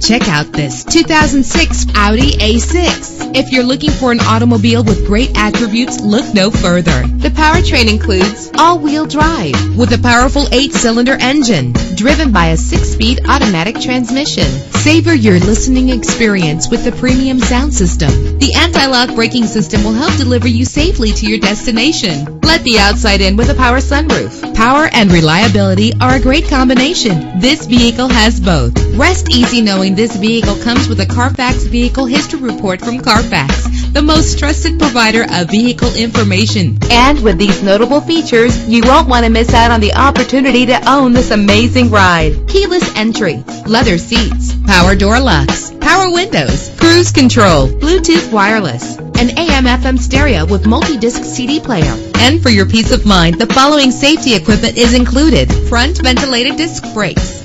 Check out this 2006 Audi A6. If you're looking for an automobile with great attributes, look no further. The powertrain includes all-wheel drive with a powerful 8-cylinder engine driven by a 6-speed automatic transmission. Savor your listening experience with the premium sound system. The anti-lock braking system will help deliver you safely to your destination. Let the outside in with a power sunroof. Power and reliability are a great combination. This vehicle has both. Rest easy knowing this vehicle comes with a Carfax Vehicle History Report from Carfax, the most trusted provider of vehicle information. And with these notable features, you won't want to miss out on the opportunity to own this amazing ride. Keyless entry, leather seats, power door locks, power windows, cruise control, Bluetooth wireless, an AM/FM stereo with multi-disc CD player. And for your peace of mind, the following safety equipment is included: front ventilated disc brakes,